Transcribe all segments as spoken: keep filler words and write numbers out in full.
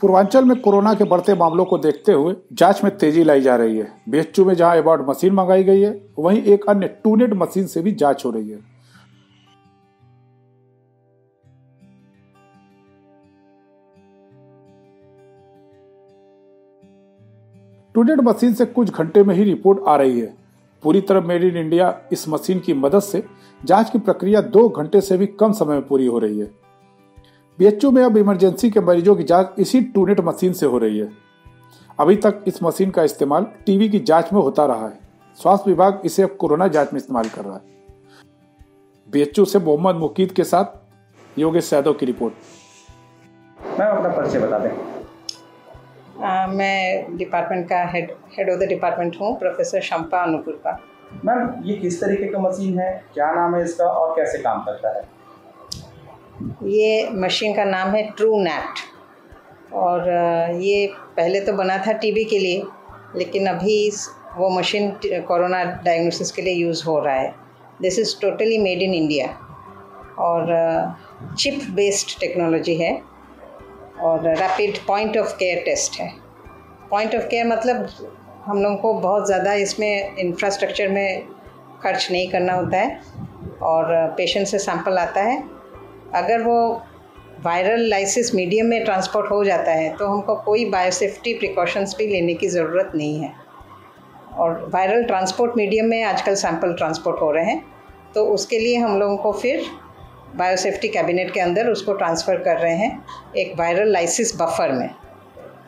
पूर्वांचल में कोरोना के बढ़ते मामलों को देखते हुए जांच में तेजी लाई जा रही है। बीएचयू में जहां एबॉर्ड मशीन मंगाई गई है, वहीं एक अन्य टूनेट मशीन से भी जांच हो रही है। टूनेट मशीन से कुछ घंटे में ही रिपोर्ट आ रही है। पूरी तरह मेड इन इंडिया इस मशीन की मदद से जांच की प्रक्रिया दो घंटे से भी कम समय में पूरी हो रही है। बीएचयू में अब इमरजेंसी के मरीजों की जांच इसी टूनेट मशीन से हो रही है। अभी तक इस मशीन का इस्तेमाल टीबी की जांच में होता रहा है। स्वास्थ्य विभाग इसे अब कोरोना जांच में इस्तेमाल कर रहा है। बीएचयू से मोहम्मद मुकीद के साथ योगेश यादव की रिपोर्ट। मैम, अपना परिचय बता दें। आ, मैं डिपार्टमेंट का head head of the department हूँ, प्रोफेसर शम्पा अनुपुरपा। मैम, ये किस तरीके का मशीन है, क्या नाम है इसका और कैसे काम करता है? ये मशीन का नाम है ट्रू नैट और ये पहले तो बना था टीबी के लिए, लेकिन अभी वो मशीन कोरोना डायग्नोसिस के लिए यूज़ हो रहा है। This is totally made in India और चिप बेस्ड टेक्नोलॉजी है और rapid point of care test है। पॉइंट ऑफ केयर मतलब हम लोगों को बहुत ज़्यादा इसमें इंफ्रास्ट्रक्चर में खर्च नहीं करना होता है और पेशेंट से सैंपल आता है। अगर वो वायरल लाइसिस मीडियम में ट्रांसपोर्ट हो जाता है तो हमको कोई बायोसेफ्टी प्रिकॉशंस भी लेने की ज़रूरत नहीं है। और वायरल ट्रांसपोर्ट मीडियम में आजकल सैंपल ट्रांसपोर्ट हो रहे हैं, तो उसके लिए हम लोगों को फिर बायोसेफ्टी कैबिनेट के अंदर उसको ट्रांसफ़र कर रहे हैं एक वायरल लाइसिस बफर में।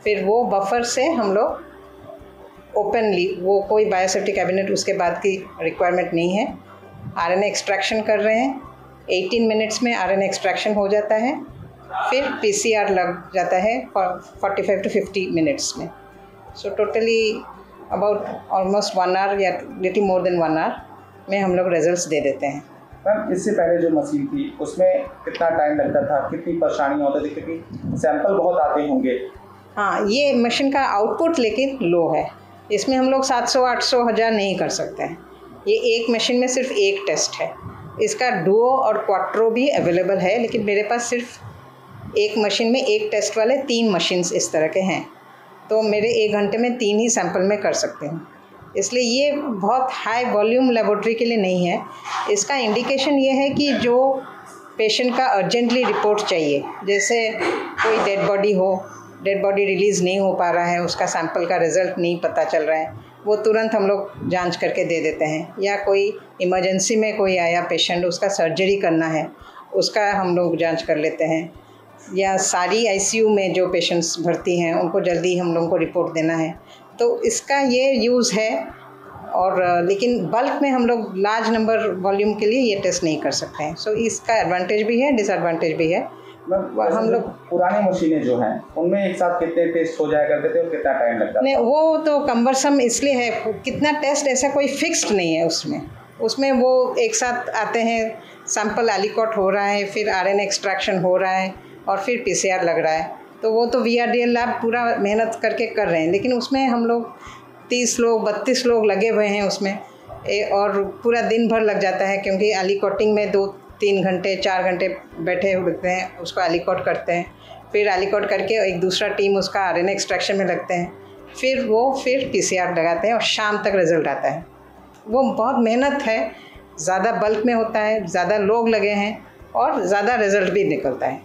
फिर वो बफर से हम लोग ओपनली, वो कोई बायोसेफ्टी कैबिनेट उसके बाद की रिक्वायरमेंट नहीं है, आर एन ए एक्सट्रैक्शन कर रहे हैं। अठारह मिनट्स में आरएनए एक्सट्रैक्शन हो जाता है, फिर पीसीआर लग जाता है पैंतालीस टू पचास मिनट्स में। So totally about almost one hour या little more than one hour में हम लोग रिजल्ट्स दे देते हैं। मैम, इससे पहले जो मशीन थी उसमें कितना टाइम लगता था, कितनी परेशानियाँ होती थी, क्योंकि सैंपल बहुत आते होंगे? हाँ, ये मशीन का आउटपुट लेकिन लो है। इसमें हम लोग सात सौ आठ सौ हज़ार नहीं कर सकते हैं। ये एक मशीन में सिर्फ एक टेस्ट है। इसका डुओ और क्वाट्रो भी अवेलेबल है, लेकिन मेरे पास सिर्फ एक मशीन में एक टेस्ट वाले तीन मशीन्स इस तरह के हैं, तो मेरे एक घंटे में तीन ही सैंपल में कर सकते हैं। इसलिए ये बहुत हाई वॉल्यूम लेबोरेटरी के लिए नहीं है। इसका इंडिकेशन ये है कि जो पेशेंट का अर्जेंटली रिपोर्ट चाहिए, जैसे कोई डेड बॉडी हो, डेड बॉडी रिलीज़ नहीं हो पा रहा है, उसका सैंपल का रिज़ल्ट नहीं पता चल रहा है, वो तुरंत हम लोग जांच करके दे देते हैं। या कोई इमरजेंसी में कोई आया पेशेंट, उसका सर्जरी करना है, उसका हम लोग जांच कर लेते हैं। या सारी आईसीयू में जो पेशेंट्स भर्ती हैं उनको जल्दी हम लोगों को रिपोर्ट देना है, तो इसका ये यूज़ है। और लेकिन बल्क में हम लोग लार्ज नंबर वॉल्यूम के लिए ये टेस्ट नहीं कर सकते हैं। सो इसका एडवांटेज भी है, डिसएडवांटेज भी है। हम लोग पुरानी मशीनें जो हैं उनमें एक साथ कितने टेस्ट हो जाया करते थे और कितना टाइम लगता है? वो तो कम्बरसम इसलिए है, कितना टेस्ट ऐसा कोई फिक्स्ड नहीं है उसमें। उसमें वो एक साथ आते हैं, सैंपल एलिकॉट हो रहा है, फिर आरएनए एक्सट्रैक्शन हो रहा है और फिर पीसीआर लग रहा है, तो वो तो वीआरडीएल लैब पूरा मेहनत करके कर रहे हैं। लेकिन उसमें हम लोग तीस लोग बत्तीस लोग लगे हुए हैं उसमें और पूरा दिन भर लग जाता है, क्योंकि एलिकॉटिंग में दो तीन घंटे चार घंटे बैठे उठते हैं, उसको एलिकॉट करते हैं, फिर एलिकॉट करके एक दूसरा टीम उसका आरएनए एक्सट्रैक्शन में लगते हैं, फिर वो फिर पीसीआर लगाते हैं और शाम तक रिजल्ट आता है। वो बहुत मेहनत है, ज़्यादा बल्क में होता है, ज़्यादा लोग लगे हैं और ज़्यादा रिजल्ट भी निकलता है।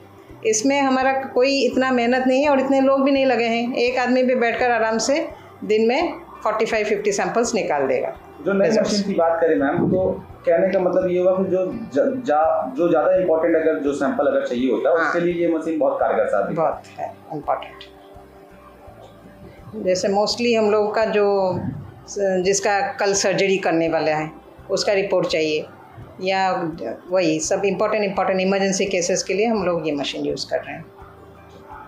इसमें हमारा कोई इतना मेहनत नहीं है और इतने लोग भी नहीं लगे हैं। एक आदमी भी बैठ कर आराम से दिन में फोर्टी फाइव फिफ्टी सैम्पल्स निकाल देगा। जो नई मशीन की बात करें मैम, तो कहने का मतलब ये होगा कि जो जा, जो ज़्यादा इम्पोर्टेंट अगर जो सैंपल अगर चाहिए होता है, हाँ, उसके लिए ये मशीन बहुत कारगर साबित बहुत है इम्पोर्टेंट। जैसे मोस्टली हम लोग का जो जिसका कल सर्जरी करने वाला है उसका रिपोर्ट चाहिए, या वही सब इम्पोर्टेंट इम्पोर्टेंट इमरजेंसी केसेस के लिए हम लोग ये मशीन यूज़ कर रहे हैं।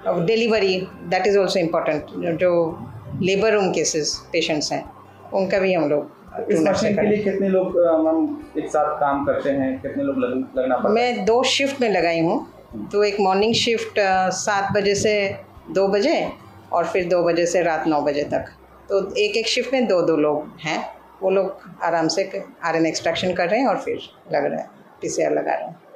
और delivery that is also important. जो लेबर रूम केसेस पेशेंट्स हैं उनका भी हम लोग इस मशीन के लिए कितने लोग हम एक साथ काम करते हैं, कितने लोग लगना पड़ता है? मैं दो शिफ्ट में लगाई हूँ, तो एक मॉर्निंग शिफ्ट सात बजे से दो बजे और फिर दो बजे से रात नौ बजे तक, तो एक एक शिफ्ट में दो दो लोग हैं। वो लोग आराम से आरएनए एक्सट्रैक्शन कर रहे हैं और फिर लग रहा है पीसीआर लगा रहे हैं।